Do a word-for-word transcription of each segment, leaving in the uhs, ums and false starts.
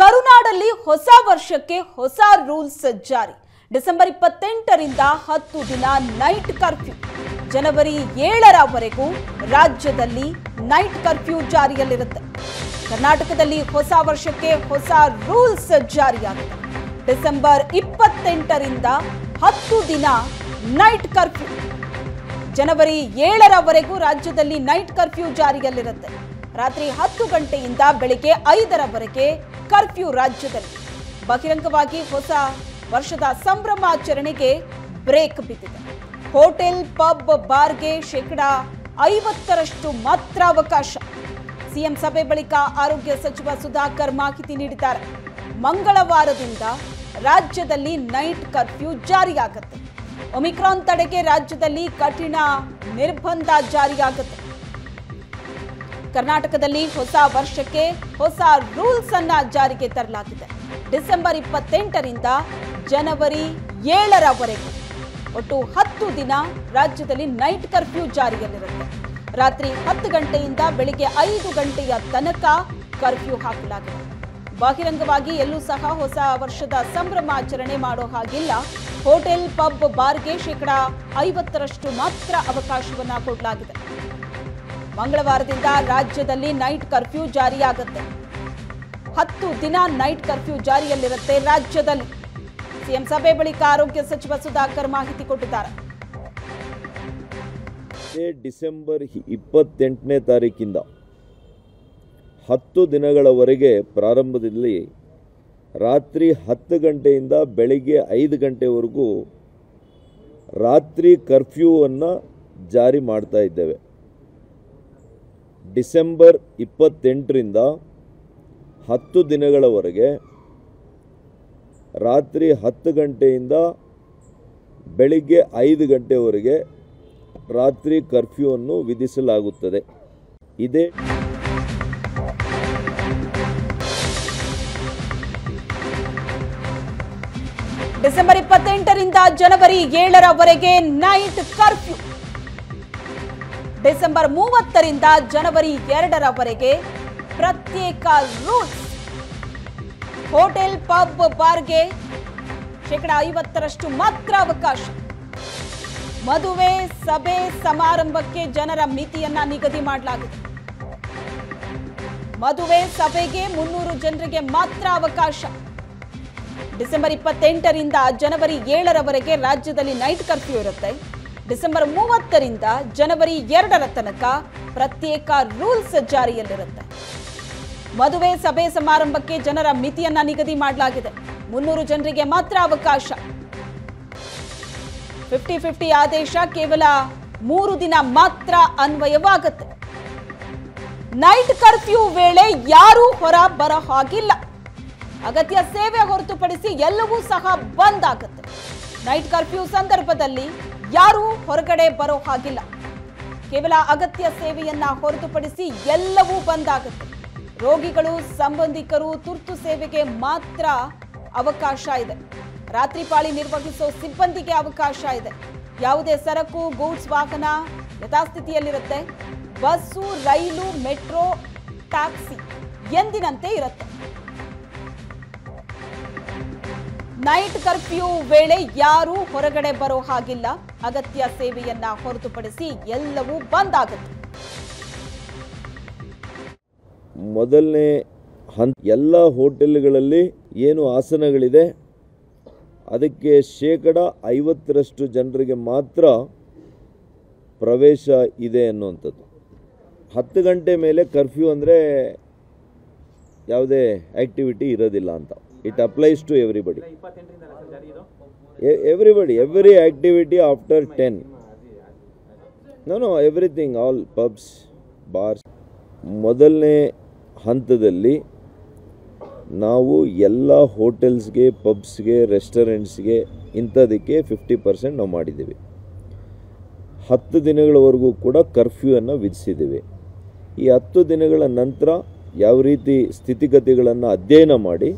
ಕರುನಾಡಲ್ಲಿ ಹೊಸ ವರ್ಷಕ್ಕೆ ಹೊಸ ರೂಲ್ಸ್ ಜಾರಿ ಡಿಸೆಂಬರ್ ಇಪ್ಪತ್ತೆಂಟು ರಿಂದ ಹತ್ತು ದಿನ ನೈಟ್ ಕರ್ಫ್ಯೂ ಜನವರಿ ಏಳು ರವರೆಗೂ ರಾಜ್ಯದಲ್ಲಿ ನೈಟ್ ಕರ್ಫ್ಯೂ ಜಾರಿಯಲ್ಲಿರುತ್ತೆ ಕರ್ನಾಟಕದಲ್ಲಿ ಹೊಸ ವರ್ಷಕ್ಕೆ ಹೊಸ ರೂಲ್ಸ್ ಜಾರಿಯಾಗಿದೆ ಡಿಸೆಂಬರ್ ಇಪ್ಪತ್ತೆಂಟು ರಿಂದ ಹತ್ತು ದಿನ ನೈಟ್ ಕರ್ಫ್ಯೂ ಜನವರಿ ಏಳು ರವರೆಗೂ ರಾಜ್ಯದಲ್ಲಿ ನೈಟ್ ಕರ್ಫ್ಯೂ ಜಾರಿಯಲ್ಲಿರುತ್ತೆ ರಾತ್ರಿ ಹತ್ತು ಗಂಟೆಯಿಂದ ಬೆಳಗ್ಗೆ ಐದು ರವರೆಗೆ ಕರ್ಫ್ಯೂ ರಾಜ್ಯದಲ್ಲಿ ಬಹಿರಂಗವಾಗಿ ಹೊಸ ವರ್ಷದ ಸಂಭ್ರಮಾಚರಣೆಗೆ ಬ್ರೇಕ್ ಬಿದ್ದಿದೆ ಹೋಟೆಲ್ ಪಬ್ ಬಾರ್ಗೆ ಶೇಕಡಾ ಐವತ್ತರಷ್ಟು ಮಾತ್ರ ಅವಕಾಶ ಸಿಎಂ ಸಭೆ ಬಳಿಕ ಆರೋಗ್ಯ ಸಚಿವ ಸುಧಾಕರ್ ಮಾಹಿತಿ ನೀಡಿದ್ದಾರೆ ಮಂಗಳವಾರದಿಂದ ರಾಜ್ಯದಲ್ಲಿ ನೈಟ್ ಕರ್ಫ್ಯೂ ಜಾರಿಯಾಗುತ್ತೆ ಒಮಿಕ್ರಾನ್ ತಡೆಗೆ ರಾಜ್ಯದಲ್ಲಿ ಕಠಿಣ ನಿರ್ಬಂಧ ಜಾರಿಯಾಗುತ್ತೆ ಕರ್ನಾಟಕದಲ್ಲಿ ಹೊಸ ವರ್ಷಕ್ಕೆ ಹೊಸ ರೂಲ್ಸ್ ಅನ್ನು ಜಾರಿಗೆ ತರಲಾಗಿದೆ ಡಿಸೆಂಬರ್ ಇಪ್ಪತ್ತೆಂಟು ರಿಂದ ಜನವರಿ ಏಳು ರವರೆಗೆ ಒಟ್ಟು ಹತ್ತು ದಿನ ರಾಜ್ಯದಲ್ಲಿ ನೈಟ್ ಕರ್ಫ್ಯೂ ಜಾರಿಯಲ್ಲಿರುತ್ತೆ ರಾತ್ರಿ ಹತ್ತು ಗಂಟೆಯಿಂದ ಬೆಳಿಗ್ಗೆ ಐದು ಗಂಟೆಯ ತನಕ ಕರ್ಫ್ಯೂ ಹಾಕಲಾಗಿದೆ ಬಹಿರಂಗವಾಗಿ ಎಲ್ಲೂ ಸಹ ಹೊಸ ವರ್ಷದ ಸಂಭ್ರಮಾಚರಣೆ ಮಾಡೋ ಹಾಗಿಲ್ಲ ಹೋಟೆಲ್ ಪಬ್ ಬಾರ್ಗೆ ಶೇಕಡಾ ಐವತ್ತರಷ್ಟು ಮಾತ್ರ ಅವಕಾಶವನ್ನು ಕೊಡಲಾಗಿದೆ ಮಂಗಳವಾರದಿಂದ ರಾಜ್ಯದಲ್ಲಿ ನೈಟ್ ಕರ್ಫ್ಯೂ ಜಾರಿಯಾಗುತ್ತೆ ಹತ್ತು ದಿನ ನೈಟ್ ಕರ್ಫ್ಯೂ ಜಾರಿಯಲ್ಲಿರುತ್ತೆ ರಾಜ್ಯದಲ್ಲಿ ಸಿಎಂ ಸಭೆ ಬಳಿಕ ಆರೋಗ್ಯ ಸಚಿವ ಸುಧಾಕರ್ ಮಾಹಿತಿ ಕೊಟ್ಟಿದ್ದಾರೆ ಡಿಸೆಂಬರ್ ಇಪ್ಪತ್ತೆಂಟನೇ ತಾರೀಕಿಂದ ಹತ್ತು ದಿನಗಳವರೆಗೆ ಪ್ರಾರಂಭದಲ್ಲಿ ರಾತ್ರಿ ಹತ್ತು ಗಂಟೆಯಿಂದ ಬೆಳಿಗ್ಗೆ ಐದು ಗಂಟೆವರೆಗೂ ರಾತ್ರಿ ಕರ್ಫ್ಯೂವನ್ನು ಜಾರಿ ಮಾಡ್ತಾ ಇದ್ದೇವೆ ಡಿಸೆಂಬರ್ ಇಪ್ಪತ್ತೆಂಟರಿಂದ ಹತ್ತು ದಿನಗಳವರೆಗೆ ರಾತ್ರಿ ಹತ್ತು ಗಂಟೆಯಿಂದ ಬೆಳಿಗ್ಗೆ ಐದು ಗಂಟೆವರೆಗೆ ರಾತ್ರಿ ಕರ್ಫ್ಯೂವನ್ನು ವಿಧಿಸಲಾಗುತ್ತದೆ ಇದೇ ಡಿಸೆಂಬರ್ ಇಪ್ಪತ್ತೆಂಟರಿಂದ ಜನವರಿ ಏಳರವರೆಗೆ ನೈಟ್ ಕರ್ಫ್ಯೂ ಡಿಸೆಂಬರ್ ಮೂವತ್ತರಿಂದ ಜನವರಿ ಎರಡರವರೆಗೆ ಪ್ರತ್ಯೇಕ ರೂಲ್ಸ್ ಹೋಟೆಲ್ ಪಬ್ ಬಾರ್ಗೆ ಶೇಕಡಾ ಐವತ್ತರಷ್ಟು ಮಾತ್ರ ಅವಕಾಶ ಮದುವೆ ಸಭೆ ಸಮಾರಂಭಕ್ಕೆ ಜನರ ಮಿತಿಯನ್ನ ನಿಗದಿ ಮಾಡಲಾಗಿದೆ ಮದುವೆ ಸಭೆಗೆ ಮುನ್ನೂರು ಜನರಿಗೆ ಮಾತ್ರ ಅವಕಾಶ ಡಿಸೆಂಬರ್ ಇಪ್ಪತ್ತೆಂಟರಿಂದ ಜನವರಿ ಏಳರವರೆಗೆ ರಾಜ್ಯದಲ್ಲಿ ನೈಟ್ ಕರ್ಫ್ಯೂ ಇರುತ್ತೆ ಡಿಸೆಂಬರ್ ಮೂವತ್ತರಿಂದ ಜನವರಿ ಎರಡರ ತನಕ ಪ್ರತ್ಯೇಕ ರೂಲ್ಸ್ ಜಾರಿಯಲ್ಲಿರುತ್ತೆ ಮದುವೆ ಸಭೆ ಸಮಾರಂಭಕ್ಕೆ ಜನರ ಮಿತಿಯನ್ನ ನಿಗದಿ ಮಾಡಲಾಗಿದೆ ಮುನ್ನೂರು ಜನರಿಗೆ ಮಾತ್ರ ಅವಕಾಶ ಫಿಫ್ಟಿ ಫಿಫ್ಟಿ ಆದೇಶ ಕೇವಲ ಮೂರು ದಿನ ಮಾತ್ರ ಅನ್ವಯವಾಗುತ್ತೆ ನೈಟ್ ಕರ್ಫ್ಯೂ ವೇಳೆ ಯಾರೂ ಹೊರ ಬರ ಹಾಗಿಲ್ಲ ಅಗತ್ಯ ಸೇವೆ ಹೊರತುಪಡಿಸಿ ಎಲ್ಲವೂ ಸಹ ಬಂದ್ ಆಗುತ್ತೆ ನೈಟ್ ಕರ್ಫ್ಯೂ ಸಂದರ್ಭದಲ್ಲಿ ಯಾರೂ ಹೊರಗಡೆ ಬರೋ ಹಾಗಿಲ್ಲ ಕೇವಲ ಅಗತ್ಯ ಸೇವೆಯನ್ನ ಹೊರತುಪಡಿಸಿ ಎಲ್ಲವೂ ಬಂದ್ ಆಗುತ್ತೆ ರೋಗಿಗಳು ಸಂಬಂಧಿಕರು ತುರ್ತು ಸೇವೆಗೆ ಮಾತ್ರ ಅವಕಾಶ ಇದೆ ರಾತ್ರಿ ಪಾಳಿ ನಿರ್ವಹಿಸೋ ಸಿಬ್ಬಂದಿಗೆ ಅವಕಾಶ ಇದೆ ಯಾವುದೇ ಸರಕು ಗೂಡ್ಸ್ ವಾಹನ ಯಥಾಸ್ಥಿತಿಯಲ್ಲಿರುತ್ತೆ ಬಸ್ಸು ರೈಲು ಮೆಟ್ರೋ ಟ್ಯಾಕ್ಸಿ ಎಂದಿನಂತೆ ಇರುತ್ತೆ ನೈಟ್ ಕರ್ಫ್ಯೂ ವೇಳೆ ಯಾರೂ ಹೊರಗಡೆ ಬರೋ ಹಾಗಿಲ್ಲ ಅಗತ್ಯ ಸೇವೆಯನ್ನ ಹೊರತುಪಡಿಸಿ ಎಲ್ಲವೂ ಬಂದ್ ಆಗುತ್ತೆ ಮೊದಲನೇ ಹಂತ ಎಲ್ಲ ಹೋಟೆಲ್ಗಳಲ್ಲಿ ಏನು ಆಸನಗಳಿದೆ ಅದಕ್ಕೆ ಶೇಕಡ ಐವತ್ತರಷ್ಟು ಜನರಿಗೆ ಮಾತ್ರ ಪ್ರವೇಶ ಇದೆ ಅನ್ನುವಂಥದ್ದು ಹತ್ತು ಗಂಟೆ ಮೇಲೆ ಕರ್ಫ್ಯೂ ಅಂದರೆ ಯಾವುದೇ ಆ್ಯಕ್ಟಿವಿಟಿ ಇರೋದಿಲ್ಲ ಅಂತ it applies to everybody everybody every activity after ten no no everything all pubs bars ಮೊದಲನೇ ಹಂತದಲ್ಲಿ ನಾವು ಎಲ್ಲ ಹೋಟೆಲ್ಸ್ಗೆ ಪಬ್ಸ್ಗೆ ರೆಸ್ಟೋರೆಂಟ್ಸ್ಗೆ ಇಂಥದಕ್ಕೆ ಫಿಫ್ಟಿ ಪರ್ಸೆಂಟ್ ನಾವು ಮಾಡಿದ್ದೀವಿ ಹತ್ತು ದಿನಗಳವರೆಗೂ ಕೂಡ ಕರ್ಫ್ಯೂವನ್ನು ವಿಧಿಸಿದ್ದೀವಿ ಈ ಹತ್ತು ದಿನಗಳ ನಂತರ ಯಾವ ರೀತಿ ಸ್ಥಿತಿಗತಿಗಳನ್ನು ಅಧ್ಯಯನ ಮಾಡಿ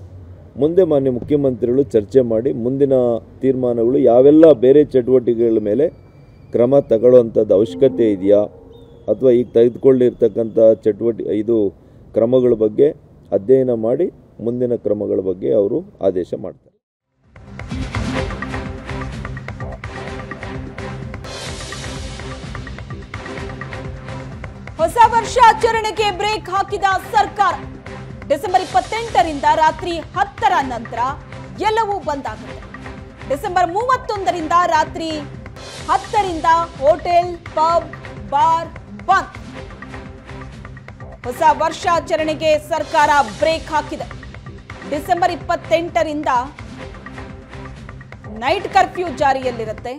ಮುಂದೆ ಮಾನ್ಯ ಮುಖ್ಯಮಂತ್ರಿಗಳು ಚರ್ಚೆ ಮಾಡಿ ಮುಂದಿನ ತೀರ್ಮಾನಗಳು ಯಾವೆಲ್ಲ ಬೇರೆ ಚಟುವಟಿಕೆಗಳ ಮೇಲೆ ಕ್ರಮ ತಗೊಳ್ಳುವಂಥದ್ದು ಅವಶ್ಯಕತೆ ಇದೆಯಾ ಅಥವಾ ಈಗ ತೆಗೆದುಕೊಳ್ಳಿರ್ತಕ್ಕಂಥ ಚಟುವಟಿಕೆ ಇದು ಕ್ರಮಗಳ ಬಗ್ಗೆ ಅಧ್ಯಯನ ಮಾಡಿ ಮುಂದಿನ ಕ್ರಮಗಳ ಬಗ್ಗೆ ಅವರು ಆದೇಶ ಮಾಡ್ತಾರೆ. ಹೊಸ ವರ್ಷಾಚರಣೆಗೆ ಬ್ರೇಕ್ ಹಾಕಿದ ಸರ್ಕಾರ ಡಿಸೆಂಬರ್ ಇಪ್ಪತ್ತೆಂಟರಿಂದ ರಾತ್ರಿ ಹತ್ತರ ನಂತರ ಎಲ್ಲವೂ ಬಂದ್ ಆಗುತ್ತೆ. ಡಿಸೆಂಬರ್ ಮೂವತ್ತೊಂದರಿಂದ ರಾತ್ರಿ ಹತ್ತರಿಂದ ಹೋಟೆಲ್, ಪಬ್, ಬಾರ್ ಬಂದ್. ಹೊಸ ವರ್ಷಾಚರಣೆಗೆ ಸರ್ಕಾರ ಬ್ರೇಕ್ ಹಾಕಿದೆ. ಡಿಸೆಂಬರ್ ಇಪ್ಪತ್ತೆಂಟರಿಂದ ನೈಟ್ ಕರ್ಫ್ಯೂ ಜಾರಿಯಲ್ಲಿರುತ್ತೆ.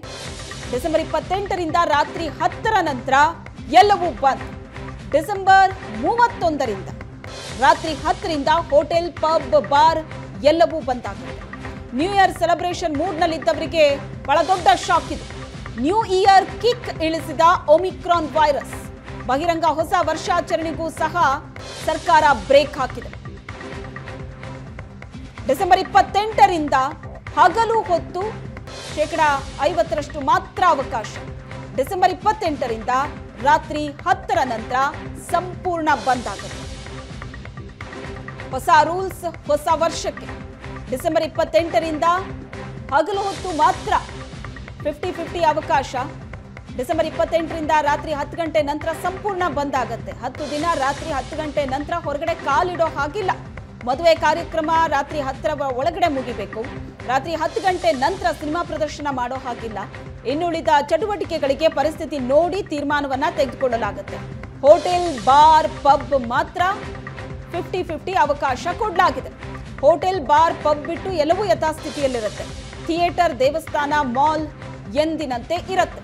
ಡಿಸೆಂಬರ್ ಇಪ್ಪತ್ತೆಂಟರಿಂದ ರಾತ್ರಿ ಹತ್ತರ ನಂತರ ಎಲ್ಲವೂ ಬಂದ್. ಡಿಸೆಂಬರ್ ಮೂವತ್ತೊಂದರಿಂದ ರಾತ್ರಿ ಹತ್ತರಿಂದ ಹೋಟೆಲ್, ಪಬ್, ಬಾರ್ ಎಲ್ಲವೂ ಬಂದ್ ಆಗುತ್ತೆ. ನ್ಯೂ ಇಯರ್ ಸೆಲೆಬ್ರೇಷನ್ ಮೂಡ್ನಲ್ಲಿದ್ದವರಿಗೆ ಬಹಳ ದೊಡ್ಡ ಶಾಕ್ ಇದು. ನ್ಯೂ ಇಯರ್ ಕಿಕ್ ಇಳಿಸಿದ ಒಮಿಕ್ರಾನ್ ವೈರಸ್. ಬಹಿರಂಗ ಹೊಸ ವರ್ಷಾಚರಣೆಗೂ ಸಹ ಸರ್ಕಾರ ಬ್ರೇಕ್ ಹಾಕಿದೆ. ಡಿಸೆಂಬರ್ ಇಪ್ಪತ್ತೆಂಟರಿಂದ ಹಗಲು ಹೊತ್ತು ಶೇಕಡ ಐವತ್ತರಷ್ಟು ಮಾತ್ರ ಅವಕಾಶ. ಡಿಸೆಂಬರ್ ಇಪ್ಪತ್ತೆಂಟರಿಂದ ರಾತ್ರಿ ಹತ್ತರ ನಂತರ ಸಂಪೂರ್ಣ ಬಂದ್ ಆಗುತ್ತೆ. ಹೊಸ ರೂಲ್ಸ್ ಹೊಸ ವರ್ಷಕ್ಕೆ. ಡಿಸೆಂಬರ್ ಇಪ್ಪತ್ತೆಂಟರಿಂದ ಹಗಲು ಹೊತ್ತು ಮಾತ್ರ ಫಿಫ್ಟಿ ಫಿಫ್ಟಿ ಅವಕಾಶ. ಡಿಸೆಂಬರ್ ಇಪ್ಪತ್ತೆಂಟರಿಂದ ರಾತ್ರಿ ಹತ್ತು ಗಂಟೆ ನಂತರ ಸಂಪೂರ್ಣ ಬಂದ್ ಆಗುತ್ತೆ. ಹತ್ತು ದಿನ ರಾತ್ರಿ ಹತ್ತು ಗಂಟೆ ನಂತರ ಹೊರಗಡೆ ಕಾಲಿಡೋ ಹಾಗಿಲ್ಲ. ಮದುವೆ ಕಾರ್ಯಕ್ರಮ ರಾತ್ರಿ ಹತ್ತರ ಒಳಗಡೆ ಮುಗಿಬೇಕು. ರಾತ್ರಿ ಹತ್ತು ಗಂಟೆ ನಂತರ ಸಿನಿಮಾ ಪ್ರದರ್ಶನ ಮಾಡೋ ಹಾಗಿಲ್ಲ. ಇನ್ನುಳಿದ ಚಟುವಟಿಕೆಗಳಿಗೆ ಪರಿಸ್ಥಿತಿ ನೋಡಿ ತೀರ್ಮಾನವನ್ನ ತೆಗೆದುಕೊಳ್ಳಲಾಗುತ್ತೆ. ಹೋಟೆಲ್, ಬಾರ್, ಪಬ್ ಮಾತ್ರ ಫಿಫ್ಟಿ ಫಿಫ್ಟಿ ಅವಕಾಶ ಕೊಡಲಾಗಿದೆ. ಹೋಟೆಲ್, ಬಾರ್, ಪಬ್ ಬಿಟ್ಟು ಎಲ್ಲವೂ ಯಥಾಸ್ಥಿತಿಯಲ್ಲಿರುತ್ತೆ. ಥಿಯೇಟರ್, ದೇವಸ್ಥಾನ, ಮಾಲ್ ಎಂದಿನಂತೆ ಇರುತ್ತೆ.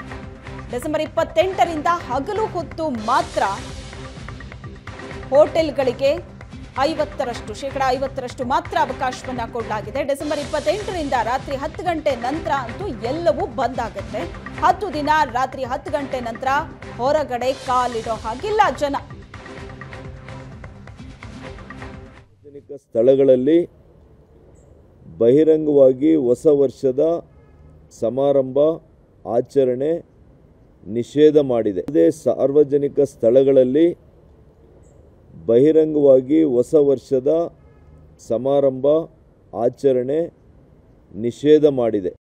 ಡಿಸೆಂಬರ್ ಇಪ್ಪತ್ತೆಂಟರಿಂದ ಹಗಲು ಹೊತ್ತು ಮಾತ್ರ ಹೋಟೆಲ್ಗಳಿಗೆ ಐವತ್ತರಷ್ಟು ಶೇಕಡ ಐವತ್ತರಷ್ಟು ಮಾತ್ರ ಅವಕಾಶವನ್ನು ಕೊಡಲಾಗಿದೆ. ಡಿಸೆಂಬರ್ ಇಪ್ಪತ್ತೆಂಟರಿಂದ ರಾತ್ರಿ ಹತ್ತು ಗಂಟೆ ನಂತರ ಅಂತೂ ಎಲ್ಲವೂ ಬಂದ್ ಆಗುತ್ತೆ. ಹತ್ತು ದಿನ ರಾತ್ರಿ ಹತ್ತು ಗಂಟೆ ನಂತರ ಹೊರಗಡೆ ಕಾಲಿಡೋ ಹಾಗಿಲ್ಲ ಜನ. ಸಾರ್ವಜನಿಕ ಸ್ಥಳಗಳಲ್ಲಿ ಬಹಿರಂಗವಾಗಿ ಹೊಸ ವರ್ಷದ ಸಮಾರಂಭ ಆಚರಣೆ ನಿಷೇಧ ಮಾಡಿದೆ. ಅದೇ ಸಾರ್ವಜನಿಕ ಸ್ಥಳಗಳಲ್ಲಿ ಬಹಿರಂಗವಾಗಿ ಹೊಸ ವರ್ಷದ ಸಮಾರಂಭ ಆಚರಣೆ ನಿಷೇಧ ಮಾಡಿದೆ.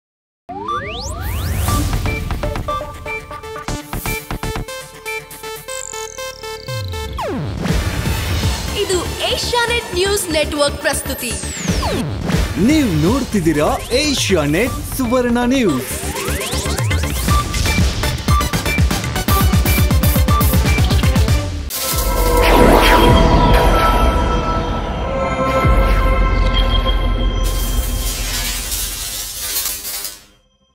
ಇದು ಏಷ್ಯಾನೆಟ್ ನ್ಯೂಸ್ ನೆಟ್ವರ್ಕ್ ಪ್ರಸ್ತುತಿ. ನೀವು ನೋಡ್ತಿದ್ದೀರಾ ಏಷ್ಯಾನೆಟ್ ಸುವರ್ಣ ನ್ಯೂಸ್.